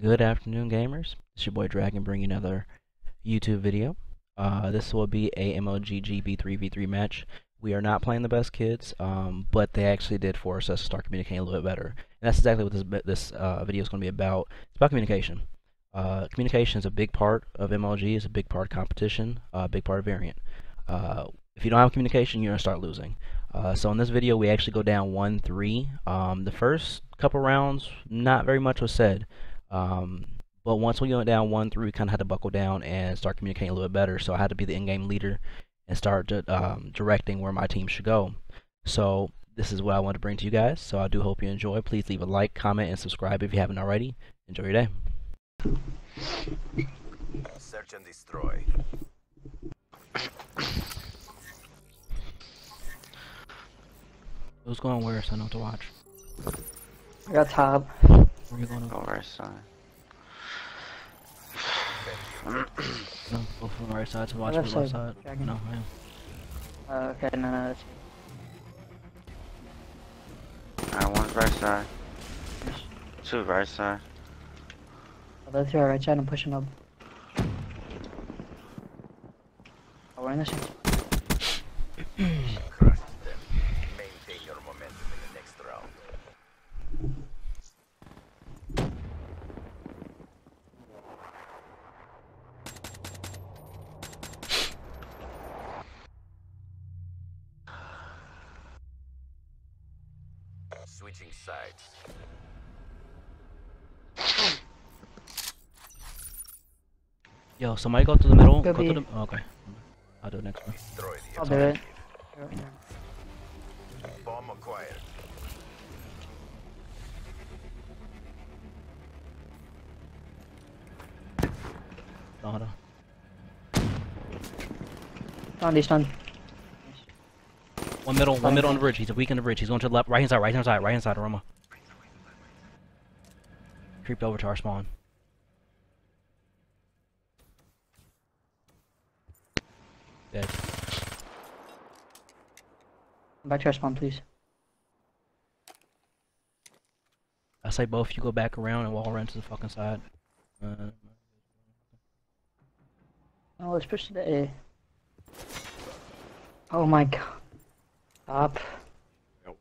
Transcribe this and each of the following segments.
Good afternoon, gamers. It's your boy Dragon bringing another YouTube video. This will be a MLG GB3v3 match. We are not playing the best kids, but they actually did force us to start communicating a little bit better. And that's exactly what this video is going to be about. It's about communication. Communication is a big part of MLG. It's a big part of competition, a big part of variant. If you don't have communication, you're going to start losing. So in this video, we actually go down 1-3. The first couple rounds, not very much was said. But once we went down 1-3, we kind of had to buckle down and start communicating a little bit better. So I had to be the in-game leader and start directing where my team should go. So this is what I want to bring to you guys. So I do hope you enjoy. Please leave a like, comment, and subscribe if you haven't already. Enjoy your day. Search and destroy. Who's going where? So I know what to watch. I got top. Where are you going? Go right side. No, go from the right side to watch from the left side. Dragon. No, I am. Okay, no, that's it. Alright, one's right side. Two right side. Oh, they're through our right side and pushing up. Oh, we're in the shit. Switching sides. Yo, somebody go to the middle. Go to the, oh, okay. I'll do it next one. I'll do it. Bomb acquired. Hold on. Stunned, he's stunned. One middle on the bridge. He's weak on the bridge. He's going to the left, right hand side, Aroma. Creeped over to our spawn. Dead. Back to our spawn, please. I say both. You go back around and walk around to the fucking side. No, let's push to the A. Oh my god. Up. Nope.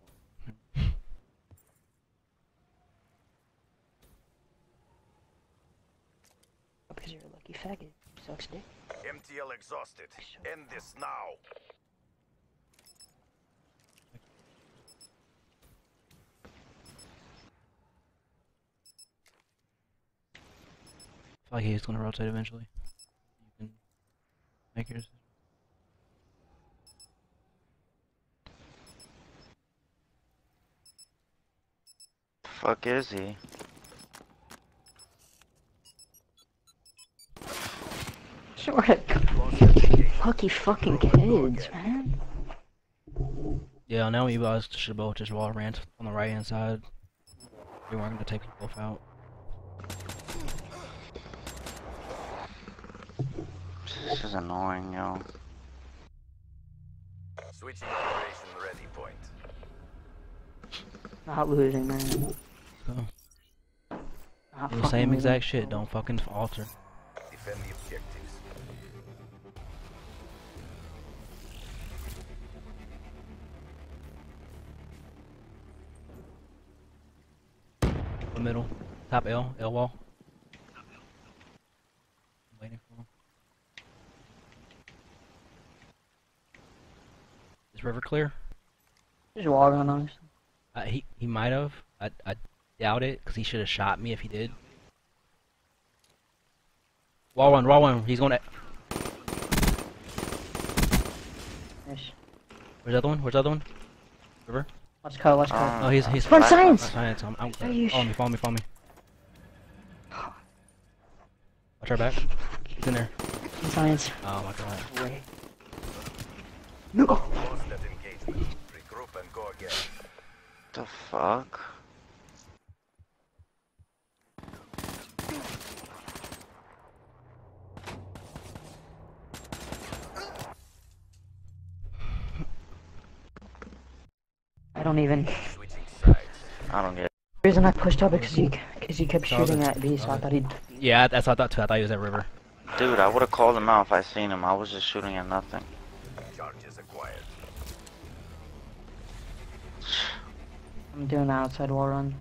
Because you're a lucky faggot. You sucks dick. MTL exhausted. End this now. I feel like he's gonna rotate eventually. You can make yours. Fuck is he? Sure. Lucky fucking kids, man. Yeah, now you guys should both just wall rant on the right hand side. We weren't gonna take them both out. This is annoying, yo. Switching operation ready point. Not losing, man. The same exact shit, don't fucking alter. Defend the objectives. The middle. Top L, L wall. Top L. I'm waiting for him. Is river clear? Just walk on us. He might have. I doubt it, because he should have shot me if he did. Wall one. He's going to... Nice. Where's the other one? River? Let's go. No, he's... Front science! Front science. I'm follow me. Watch our back. He's in there. Front science. Oh my god. Wait. No! Regroup and go again. The fuck? I don't even. I don't get it. The reason I pushed up is because you because he kept shooting at me, so I thought he'd... Yeah, that's what I thought too. I thought he was at river. Dude, I would have called him out if I seen him. I was just shooting at nothing. Charges acquired. I'm doing an outside wall run.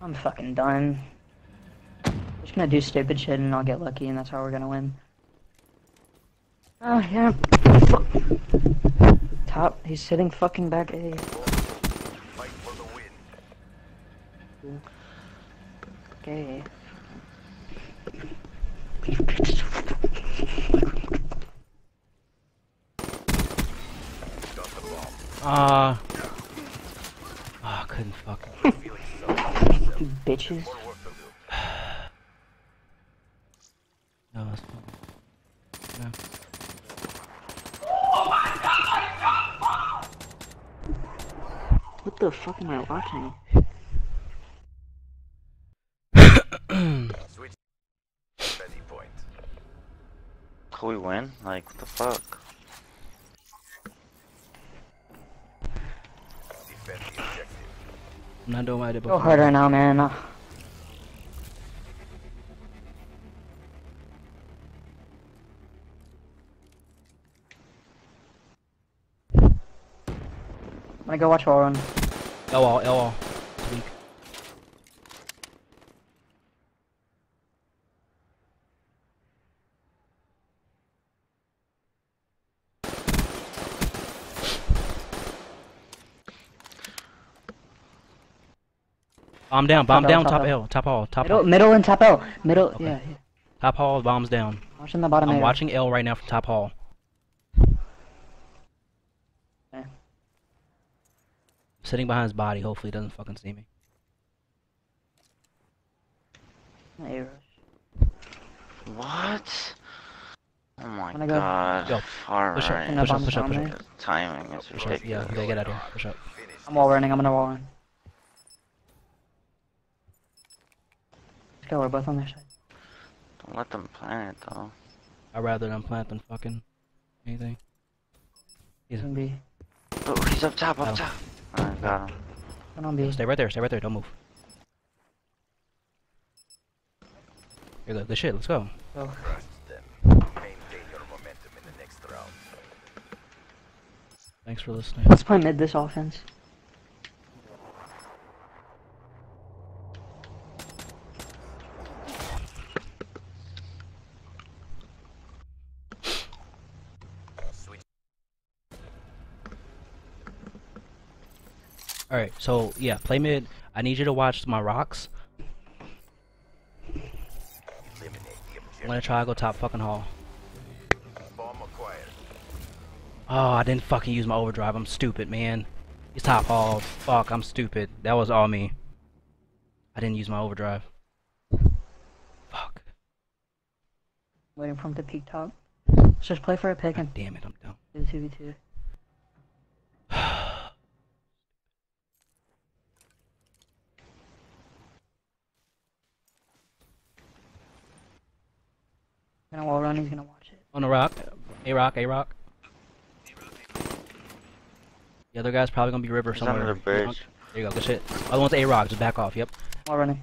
I'm fucking done. I'm just gonna do stupid shit and I'll get lucky, and that's how we're gonna win. Oh, yeah. Top, he's sitting fucking back A. Fight for the win. Okay. Ah, couldn't fuck. Bitches. No, that's fine. No. What the fuck am I watching? Can we win? Like, what the fuck? I'm not doing what I did before. Go harder now, man. I'm gonna go watch wall run. L wall. Weak. Bomb down, top hall. Middle and top L. Middle, okay. Yeah. Top hall, bombs down. Watching the bottom I'm area. Watching L right now from top hall. Sitting behind his body, hopefully he doesn't fucking see me. Hey, what? Oh my god. Go. Alright. Push up. Timing is ridiculous. Yeah, they get out of here. Push up. I'm wall running, I'm gonna wall run. Let's go, we're both on their side. Don't let them plant it though. I'd rather them plant than fucking anything. He's on B. Oh, he's up top. Alright, got him. Come on, B. Stay right there, don't move. Here, look, this shit, let's go. Oh. Thanks for listening. Let's play mid this offense. Alright, so yeah, play mid. I need you to watch my rocks. I'm gonna try to go top fucking hall. Oh, I didn't fucking use my overdrive. I'm stupid, man. It's top hall. Fuck, I'm stupid. That was all me. I didn't use my overdrive. Fuck. Waiting for him to peek top. Let's just play for a pick and. Damn it, I'm dumb. 2v2. Gonna wall run, he's gonna watch it. On the rock. A rock. The other guy's probably gonna be river somewhere. Under the bridge. There you go, good shit. Other one's A rock, just back off, yep. Wall running.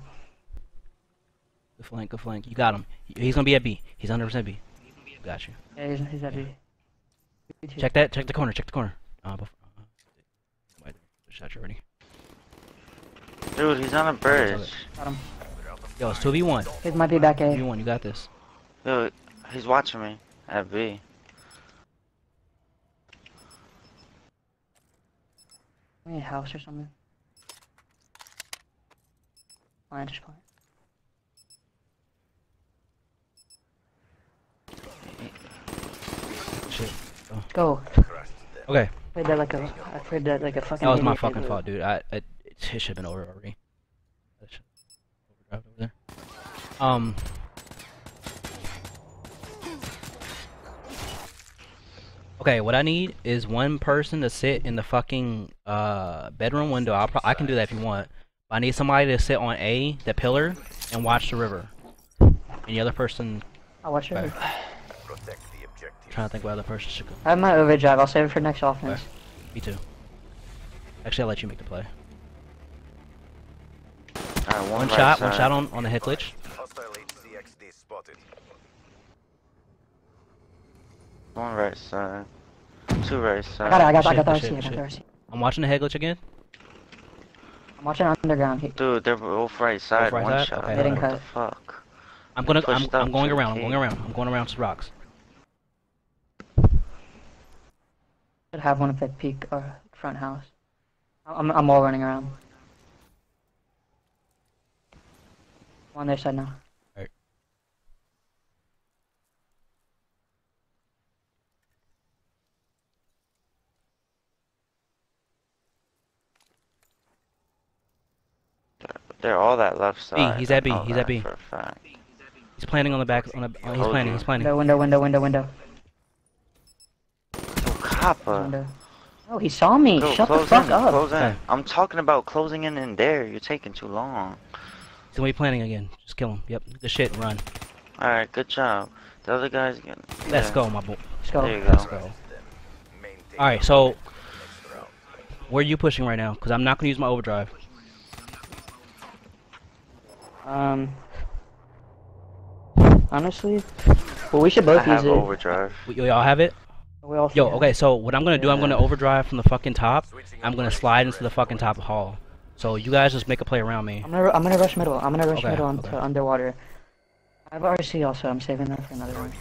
Good flank. You got him. He's gonna be at B. He's 100% B. Got you. Yeah, he's at B. Check the corner. Shot you already. Dude, he's on a bridge. Got him. Yo, it's 2v1. It might be back A. 2v1, you got this. Dude, he's watching me at B. We need a house or something. Plant, just plant. Shit. Oh. Go. Okay. I played that like a fucking. That was my fucking fault, dude. It should have been over already. Overdrive over there. Okay, what I need is one person to sit in the fucking bedroom window. I can do that if you want. But I need somebody to sit on A, the pillar, and watch the river. And the other person. I'll watch river. Protect the objective. Trying to think what other person should go. I have my overdrive. I'll save it for next offense. Okay. Me too. Actually, I'll let you make the play. One right shot, side. One shot on the head glitch. One right side. Two right side. I got the RC. I'm watching the head glitch again. I'm watching underground. Dude, they're both right side. Both right one side? Shot. Okay. What the fuck? I'm going around. I'm going around to rocks. Should have one if they peek or front house. I'm all running around. On their side now. Right. They're all that left side. B, he's at B. He's at B. He's planning on the back. He's planning. Window. Oh, copper. Oh, he saw me. Yo, shut the fuck up. Close in. Okay. I'm talking about closing in there. You're taking too long. Then we planning again. Just kill him. Yep. Good shit. Run. All right. Good job. The other guys. Yeah. Let's go, my boy. Let's go. There you go. Let's go. All right. So, where are you pushing right now? Cause I'm not gonna use my overdrive. Honestly, well, we should both use it. Overdrive. We all have it. We all. Yo. Okay. So what I'm gonna do? I'm gonna overdrive from the fucking top. I'm gonna slide into the fucking top hall. So you guys just make a play around me. I'm gonna rush middle. I'm gonna rush middle onto underwater. I have RC also. I'm saving that for another one.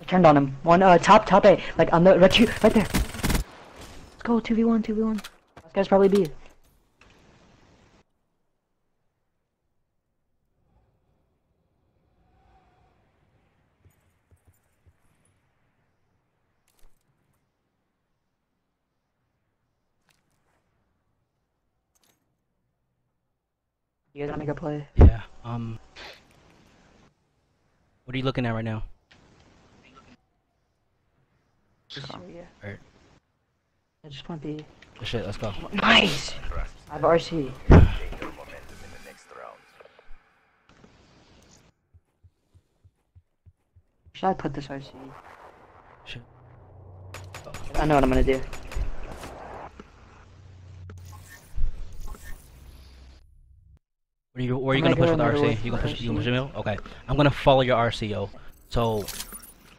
I turned on him. One top A. Like on the right there. Let's go 2v1. This guy's probably B. You guys want to make a play? Yeah, what are you looking at right now? Let's go. Yeah. Alright. I just want the... Good shit, let's go. Nice! I have RC. Should I put this RC? Shit. Oh. I know what I'm gonna do. Where are you gonna push with the RC? You gonna push the middle? Okay. I'm gonna follow your RC, yo. So.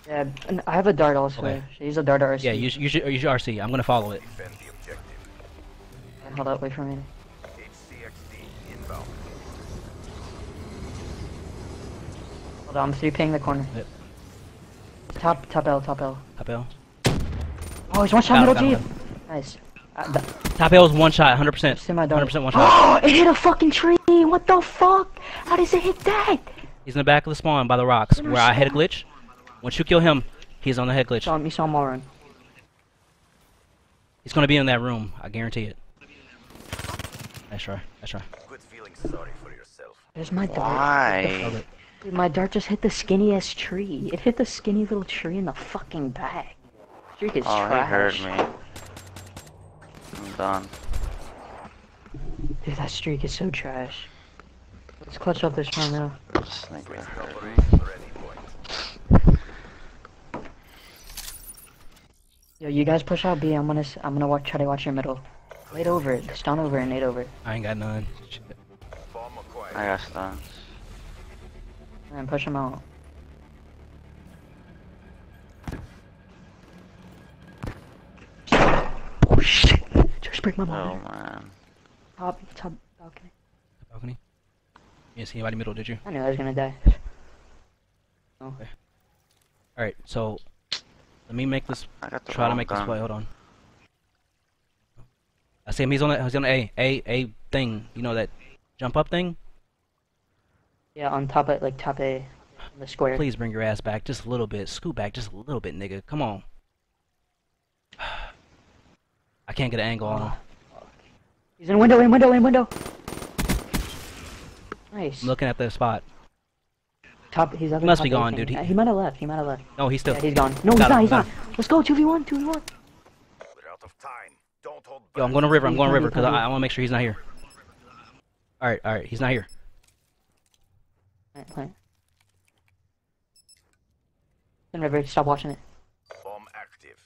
Yeah, and I have a dart also. Okay. Use a dart or RC. Yeah, use your RC. I'm gonna follow it. Hold up, wait for me. Hold on, I'm 3-ping the corner. Yep. Top L. Top L. Oh, he's one shot middle G. Nice. Top L is one shot, 100%. 100% one shot. Oh, it hit a fucking tree! What the fuck? How does it hit that? He's in the back of the spawn by the rocks, where I head glitch. Once you kill him, he's on the head glitch. You saw him all run. He's gonna be in that room, I guarantee it. Nice try, nice try. Good feeling sorry for yourself. There's my dart. Why? Dude, my dart just hit the skinniest tree. It hit the skinny little tree in the fucking back. Streak is trash. He heard me. I'm done. Dude, that streak is so trash. Let's clutch up this round now. Yo, you guys push out B. I'm gonna try to watch your middle. Wait over it. Stun over and nade over. I ain't got none. Shit. I got stuns. And push him out. Oh shit! Just break my monitor. Oh man. Top balcony. Balcony? You didn't see anybody middle, did you? I knew I was gonna die. Oh. Okay. Alright, so let me make this try to make this play, hold on. I see him, he's on the A thing, you know that jump up thing? Yeah, on top of like top A on the square. Please bring your ass back just a little bit. Scoot back just a little bit, nigga. Come on. I can't get an angle on him. He's in window. Nice. I'm looking at the spot. Top. He's up. He must be gone, dude. He might have left. No, he's still. Yeah, he's gone. No, he's not. Let's go. 2v1. We're out of time. Don't hold back. Yo, I'm going to river. Because I want to make sure he's not here. All right. He's not here. All right. Then maybe stop watching it. Bomb active.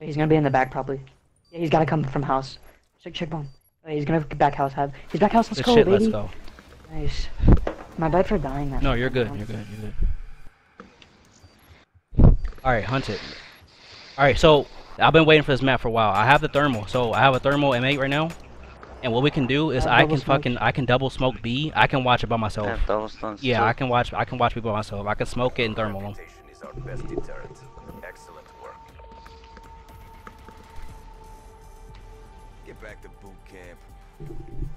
He's gonna be in the back probably. Yeah, he's gotta come from house. Check bomb. Wait, he's gonna back house. He's back house. Let's go, baby. Let's go. Nice. My bad for dying that. No, you're good. You're good. You're good. All right, hunt it. All right, so I've been waiting for this map for a while. I have the thermal, so I have a thermal M8 right now. And what we can do is I can double smoke B. I can watch it by myself. Yeah, I can watch people by myself. I can smoke it and thermal them. Back to boot camp.